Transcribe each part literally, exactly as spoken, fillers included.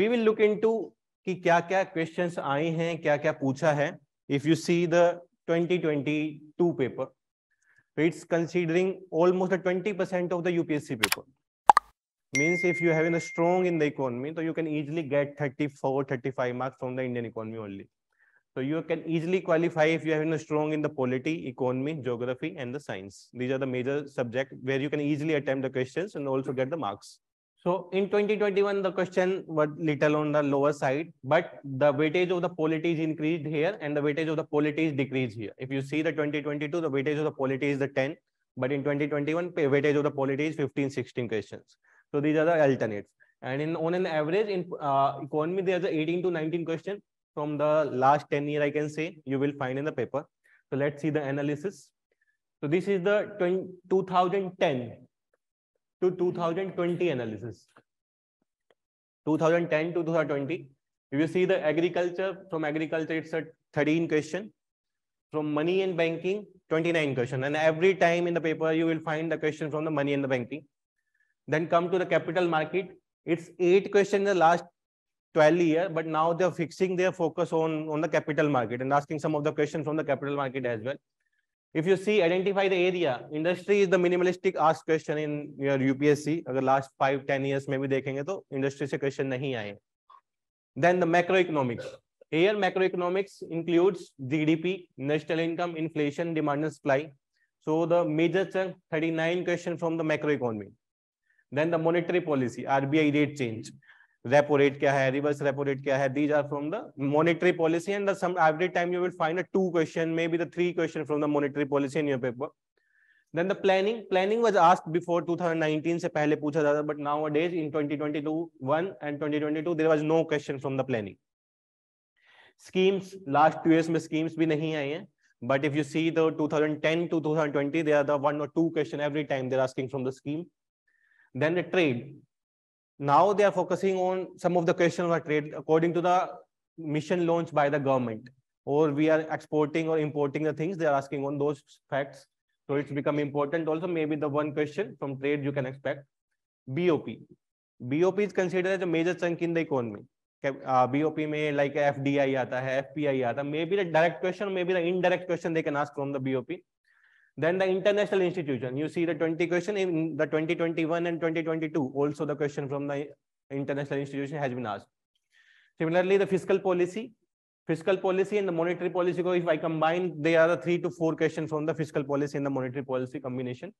we will look into कि क्या क्या क्वेश्चंस आए हैं, क्या क्या पूछा है. If you see the twenty twenty two paper, it's considering almost twenty percent of the UPSC paper. means if you having a strong in the economy, so you can easily get thirty-four, thirty-five marks from the Indian economy only. So you can easily qualify if you having a strong in the polity, economy, geography, and the science. These are the major subject where you can easily attempt the questions and also get the marks. So in twenty twenty-one, the question was little on the lower side, but the weightage of the polity is increased here, and the weightage of the polity is decreased here. If you see the twenty twenty-two, the weightage of the polity is the ten, but in twenty twenty-one, weightage of the polity is fifteen, sixteen questions. So these are the alternates, and in on an average in uh, economy there is eighteen to nineteen question from the last ten year I can say you will find in the paper. So let's see the analysis. So this is the twenty ten to twenty twenty analysis. twenty ten to twenty twenty. If you see the agriculture, from agriculture it's a thirteen question, from money and banking twenty-nine question, and every time in the paper you will find the question from the money and the banking. Then come to the capital market. It's eight questions in the last twelve years, but now they are fixing their focus on on the capital market and asking some of the questions from the capital market as well. If you see, identify the area. Industry is the minimalistic asked question in your U P S C. अगर last five ten years में भी देखेंगे तो industry से question नहीं आए. Then the macroeconomics. Here macroeconomics includes G D P, national income, inflation, demand and supply. So the major chunk thirty-nine question from the macroeconomy. Then the monetary policy, R B I rate change, repo rate क्या है, reverse repo rate क्या है, these are from the monetary policy, and the some every time you will find a two question, maybe the three question from the monetary policy in your paper. Then the planning, planning was asked before twenty nineteen से पहले पूछा जाता, but nowadays in twenty twenty-one and twenty twenty-two there was no question from the planning. Schemes last two years में schemes भी नहीं आए हैं, but if you see the twenty ten to twenty twenty there are the one or two question every time they are asking from the scheme. Then the trade. Now they are focusing on some of the questions about trade according to the mission launched by the government, or we are exporting or importing the things. They are asking on those facts, so it's become important. Also, maybe the one question from trade you can expect. B O P. B O P is considered as a major chunk in the economy. Uh, B O P में like F D I आता है, F P I आता, maybe the direct question, maybe the indirect question they can ask from the B O P. Then the international institution, you see the twenty question in the twenty twenty-one and twenty twenty-two, also the question from the international institution has been asked. Similarly, the fiscal policy, fiscal policy and the monetary policy, if I combine, they are the three to four questions from the fiscal policy and the monetary policy combination.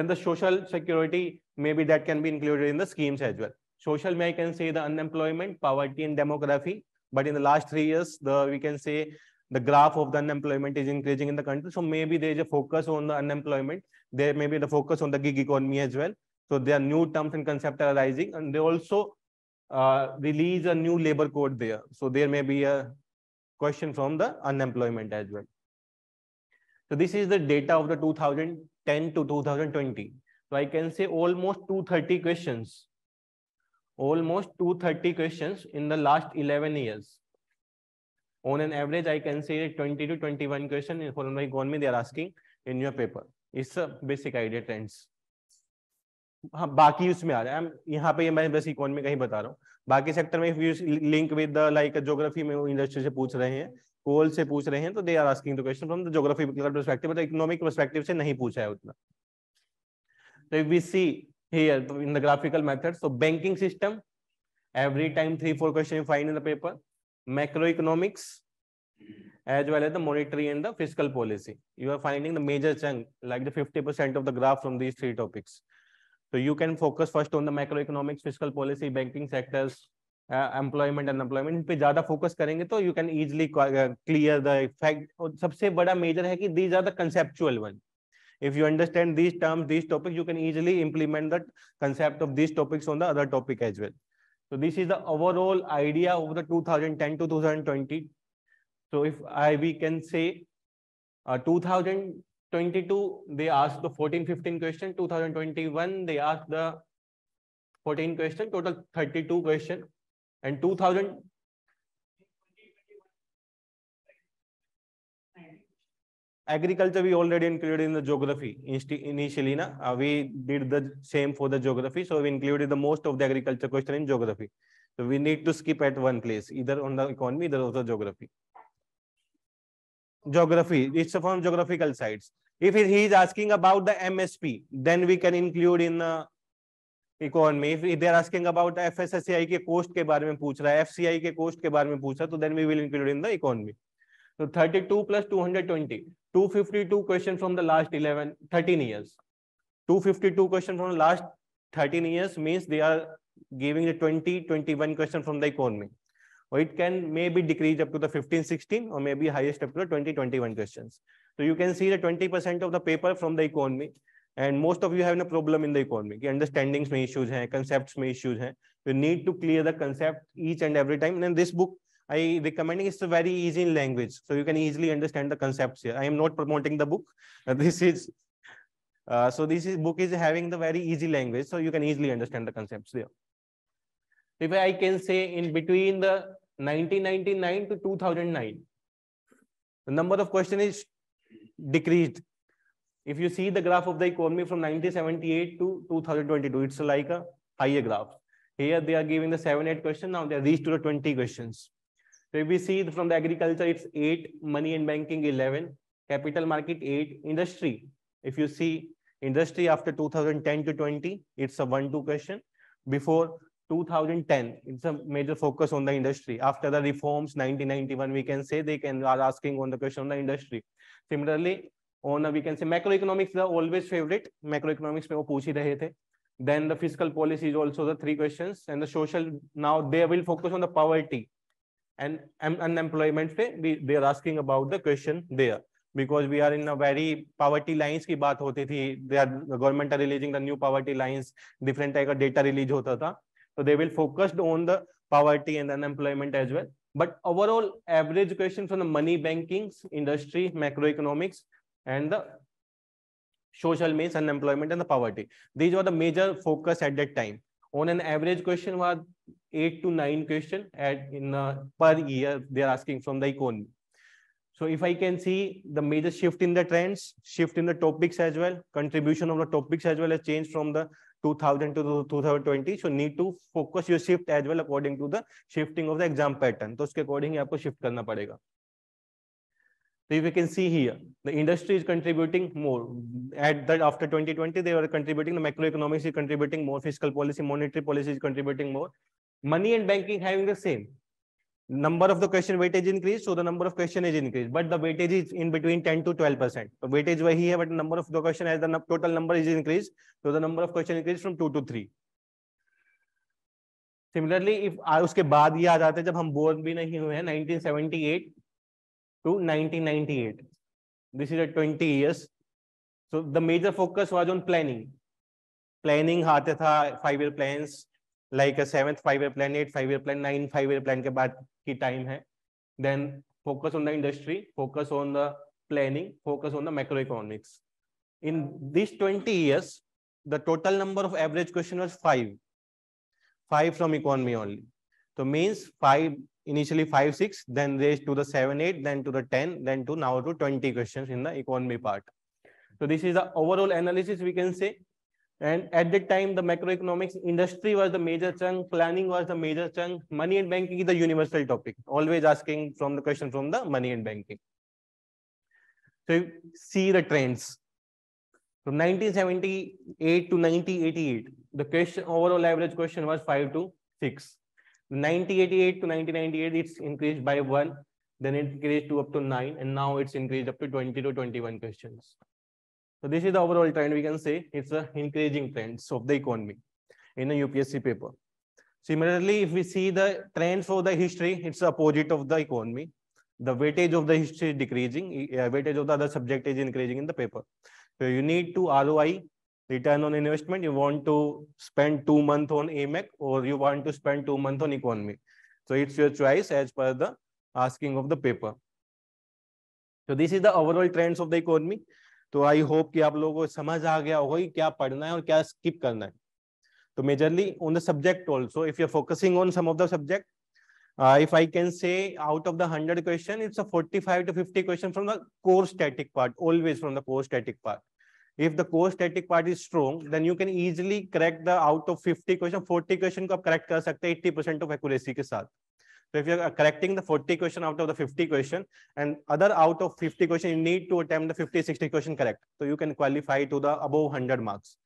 Then the social security, maybe that can be included in the schemes as well. Social, may I can say the unemployment, poverty and demography, but in the last three years, the we can say the graph of the unemployment is increasing in the country, so maybe there is a focus on the unemployment. There may be the focus on the gig economy as well. So there are new terms and concepts are arising, and they also uh, release a new labor code there. So there may be a question from the unemployment as well. So this is the data of the twenty ten to twenty twenty. So I can say almost two hundred thirty questions, almost two hundred thirty questions in the last eleven years. On an average, I can say twenty to twenty-one question in the economy they are asking in your paper. It's a basic idea trends. हाँ, बाकी उसमें आ रहा है, यहाँ पे मैं बस economy का ही बता रहा हूँ. बाकी सेक्टर में link with the like geography में इंडस्ट्री से पूछ रहे हैं, कोल से पूछ रहे हैं, तो they are asking the question from the geographical perspective, but economic perspective से नहीं पूछा है उतना. तो if we see here in the graphical method, so banking system every time three four question you find in the paper. Macroeconomics as well as the monetary and the fiscal policy. You are finding the major chunk, like the fifty percent of the graph from these three topics. So you can focus first on the macroeconomics, fiscal policy, banking sectors, uh, employment and unemployment. पे ज़्यादा focus करेंगे तो you can easily clear the fact. और सबसे बड़ा major है कि these are the conceptual one. If you understand these terms, these topics, you can easily implement the concept of these topics on the other topic as well. So this is the overall idea of the twenty ten to twenty twenty. So if I we can say uh, twenty twenty-two they asked the fourteen fifteen question, twenty twenty-one they asked the fourteen question, total thirty-two question, and two thousand agriculture we already included in the geography initially na, uh, we did the same for the geography, so we included the most of the agriculture question in geography. So we need to skip at one place, either on the economy, either on the geography. Geography, it's from geographical sites. If he is asking about the M S P, then we can include in uh, economy. If they are asking about F S S A I के cost के बारे में पूछ रहा है, F C I के cost के बारे में पूछ रहा है, तो then we will include in the economy. So thirty-two plus two hundred twenty, two hundred fifty-two questions from the last eleven, thirteen years. two hundred fifty-two questions from the last thirteen years means they are giving the twenty, twenty-one question from the economy. Or it can maybe decrease up to the fifteen, sixteen, or maybe highest up to the twenty, twenty-one questions. So you can see the twenty percent of the paper from the economy, and most of you have a problem in the economy. Understandings mein issues hai, concepts mein issues hai. You need to clear the concept each and every time. And then this book, I recommend it. It's very easy in language, so you can easily understand the concepts here. I am not promoting the book. This is uh, so this is book is having the very easy language, so you can easily understand the concepts there. If I can say in between the nineteen ninety-nine to two thousand nine, the number of questions is decreased. If you see the graph of the economy from nineteen seventy-eight to two thousand twenty-two, it's like a higher graph. Here they are giving the seven, eight questions. Now they are reached to the twenty questions. So if we see from the agriculture, it's eight, money and banking eleven, capital market eight, industry. If you see industry after two thousand ten to twenty, it's a one, two question. Before two thousand ten, it's a major focus on the industry. After the reforms, nineteen ninety-one, we can say they can are asking on the question on the industry. Similarly, on a, we can say macroeconomics are always favorite. Macroeconomics mein wo pooch hi rahe the. Then the fiscal policy is also the three questions, and the social. Now they will focus on the poverty and unemployment. They are asking about the question there, because we are in a very poverty lines ki baat hoti thi. They are, the government are releasing the new poverty lines. Different type of data release hota tha. So they will focus on the poverty and unemployment as well. But overall average question from the money, banking, industry, macroeconomics, and the social means unemployment and the poverty. These were the major focus at that time. On an average question was eight to nine question at in uh, per year they are asking from the economy. So if I can see the major shift in the trends, shift in the topics as well, contribution of the topics as well as change from the two thousand to two thousand twenty. So need to focus your shift as well according to the shifting of the exam pattern. So uske according hi aapko shift karna padega. So if you can see here, the industry is contributing more. At that after twenty twenty, they were contributing, the macroeconomics is contributing more, fiscal policy, monetary policy is contributing more. Money and banking having the same. Number of the question weightage increased, so the number of question is increased, but the weightage is in between ten to twelve percent. The weightage wahi hai, but the number of the question as the total number is increased, so the number of question increased from two to three. Similarly, if उसके बाद ये आ जाते हैं जब हम born भी नहीं हुए हैं nineteen seventy-eight to nineteen ninety-eight. This is a twenty years. So the major focus was on planning. Planning आते था five-year plans. Like a seventh five-year plan, eight five-year plan, nine five-year plan के बाद की time है. Then focus on the industry, focus on the planning, focus on the macroeconomics. In these twenty years, the total number of average question was five, five from economy only. So means five initially five six, then raised to the seven eight, then to the ten, then to now to twenty questions in the economy part. So this is the overall analysis we can say. And at that time, the macroeconomics industry was the major chunk, planning was the major chunk, money and banking is the universal topic, always asking from the question from the money and banking. So you see the trends. From nineteen seventy-eight to nineteen eighty-eight, the question overall average question was five to six. nineteen eighty-eight to nineteen ninety-eight, it's increased by one, then it increased to up to nine, and now it's increased up to twenty to twenty-one questions. So this is the overall trend we can say. It's an increasing trend of the economy in a U P S C paper. Similarly, if we see the trends for the history, it's the opposite of the economy. The weightage of the history is decreasing, weightage of the other subject is increasing in the paper. So you need to R O I, return on investment, you want to spend two months on A M E C or you want to spend two months on economy. So it's your choice as per the asking of the paper. So this is the overall trends of the economy. तो I hope कि आप लोगों को समझ आ गया होगा क्या पढ़ना है और क्या स्किप करना है. तो majorly on the subject also if you are focusing on some of the subject, if I can say out of the hundred question, it's a forty five to fifty question from the core static part, always from the core static part. if the core static part is strong, then you can easily correct the out of fifty question, forty question को आप correct कर सकते हैं eighty percent of accuracy के साथ. So if you are correcting the forty question out of the fifty question, and other out of fifty question, you need to attempt the fifty, sixty question correct. So you can qualify to the above one hundred marks.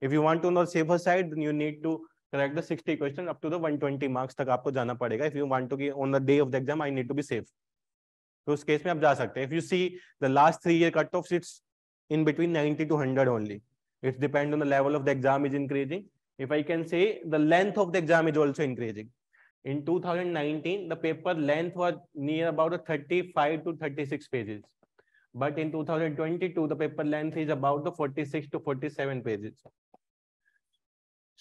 If you want to know safer side, then you need to correct the sixty question up to the one twenty marks तक आपको जाना पड़ेगा. If you want to कि on the day of the exam, I need to be safe. तो उस case में आप जा सकते हैं. If you see the last three year cutoffs, it's in between ninety to one hundred only. It depends on the level of the exam is increasing. If I can say, the length of the exam is also increasing. In two thousand nineteen, the paper length was near about thirty-five to thirty-six pages. But in two thousand twenty-two, the paper length is about the forty-six to forty-seven pages.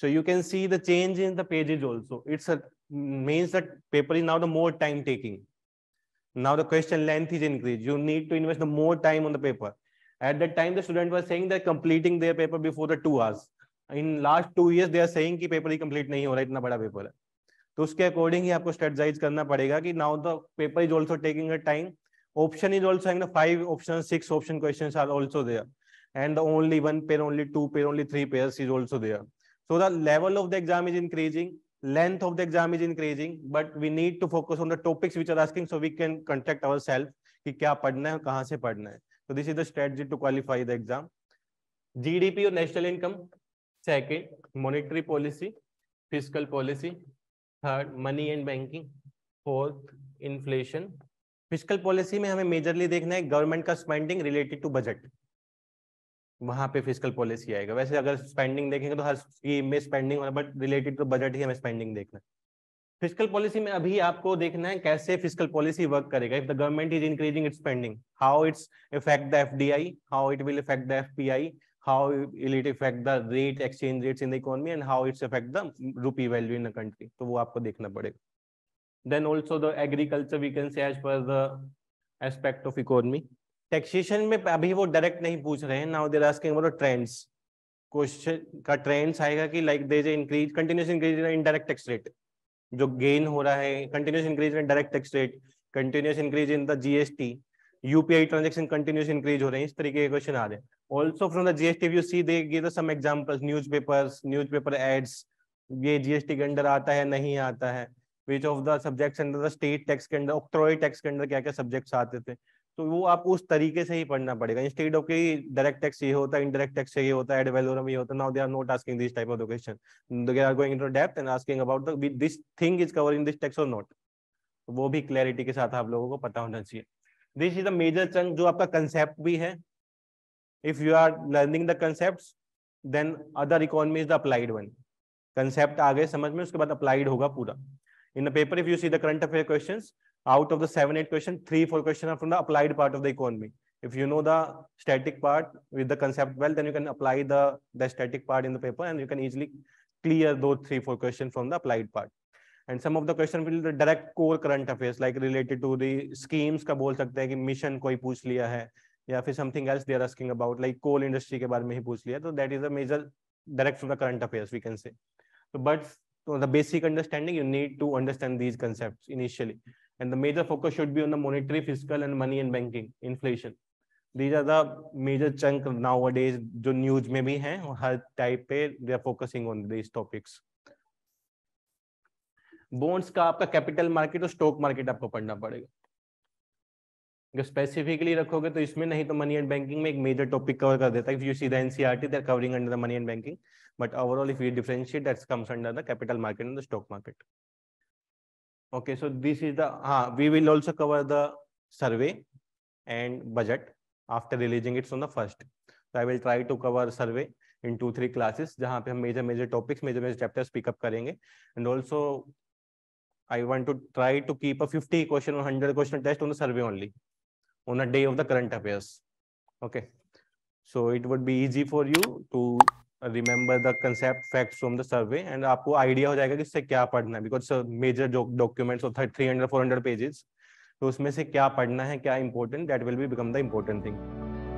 So you can see the change in the pages also. It's a means that paper is now the more time taking. Now the question length is increased. You need to invest the more time on the paper. At that time, the student was saying they're completing their paper before the two hours. In last two years, they are saying कि paper ही complete नहीं हो रहा, इतना बड़ा paper है. तो उसके according ही आपको strategize करना पड़ेगा कि now the paper is also taking a time. Option is also having the five options, six option questions are also there, and the only one pair, only two pair, only three pairs is also there. So the level of the exam is increasing, length of the exam is increasing, but we need to focus on the topics which are asking, so we can contact ourselves कि क्या पढ़ना है, कहाँ से पढ़ना है. So this is the strategy to qualify the exam. G D P or national income. Second, monetary policy, fiscal policy. Third, money and banking. Fourth, inflation. Physical policy में हमें मेजरली देखना है गवर्नमेंट का स्पेंडिंग रिलेटेड टू बजट, वहां पे physical policy आएगा. वैसे अगर स्पेंडिंग देखेंगे तो हर स्कीम में स्पेंडिंग होना, बट रिलेटेड टू बजट ही हमें स्पेंडिंग देखना है. फिजिकल पॉलिसी में अभी आपको देखना है कैसे फिजिकल पॉलिसी वर्क करेगा. If the government is increasing its spending, how its effect the FDI, how it will effect the FPI, how will it effect the rate, exchange rates in the economy, and how its effect the rupee value in the country. तो वो आपको देखना पड़ेगा. Then also the agriculture we can say as per the aspect of economy. Taxation में अभी वो direct नहीं पूछ रहे हैं. Now they're asking about trends. Question का trends आएगा कि like there is an increase, continuous increase in indirect tax rate, जो gain हो रहा है, continuous increase in direct tax rate, continuous increase in the G S T, U P I transaction continuous increase हो रहे हैं. इस तरीके के question आ रहे हैं. Also from the G S T you see they give some examples, newspapers, newspaper ads, ये G S T के अंदर आता है नहीं आता है, which of the subjects under the state tax के अंदर, octroi tax के अंदर क्या क्या subjects आते थे. तो वो आपको उस तरीके से ही पढ़ना पड़ेगा. Instead of कि direct tax ये होता है, indirect tax ये होता है, ad valorem ये होता है. Now they are not asking this type of question. They are going into depth and asking about the this thing is covered in this tax or not. वो भी clarity के साथ आप लोगों को पता होना चाहिए. This is the major chunk जो आपका concept भी है. If you are learning the concepts, then other economy is the applied one. Concept आ गए समझ में, उसके बाद applied होगा पूरा. In the paper, if you see the current affair questions, out of the seven, eight questions, three, four questions are from the applied part of the economy. If you know the static part with the concept well, then you can apply the, the static part in the paper, and you can easily clear those three, four questions from the applied part. And some of the questions will the direct core current affairs, like related to the schemes का बोल सकते हैं कि mission कोई पूछ लिया है, या फिर something else they are asking about, like coal industry के बारे में ही पूछ लिया. So that is the major direct from the current affairs we can say. So but so the basic understanding you need to understand these concepts initially, and the major focus should be on the monetary, fiscal, and money and banking, inflation. These are the major chunk nowadays जो news में भी हैं और हर type पे they are focusing on these topics. Bonds का आपका capital market और stock market आपको पढ़ना पड़ेगा. अगर specifically रखोगे तो इसमें, नहीं तो money and banking में एक major topic cover कर देता है. If you see the N C R T, they are covering under the money and banking. But overall, if we differentiate, that comes under the capital market and the stock market. Okay, so this is the. Ah, we will also cover the survey and budget after releasing it on the first. So I will try to cover survey in two three classes, जहाँ पे हम major major topics, major major chapters pick up करेंगे. And also, I want to try to keep a fifty question or hundred question test on the survey only, on a day of the current affairs. Okay, so it would be easy for you to remember the concept facts from the survey, and आपको idea हो जाएगा कि इससे क्या पढ़ना है, because major documents of three hundred, four hundred pages, तो उसमें से क्या पढ़ना है, क्या important, that will be become the important thing.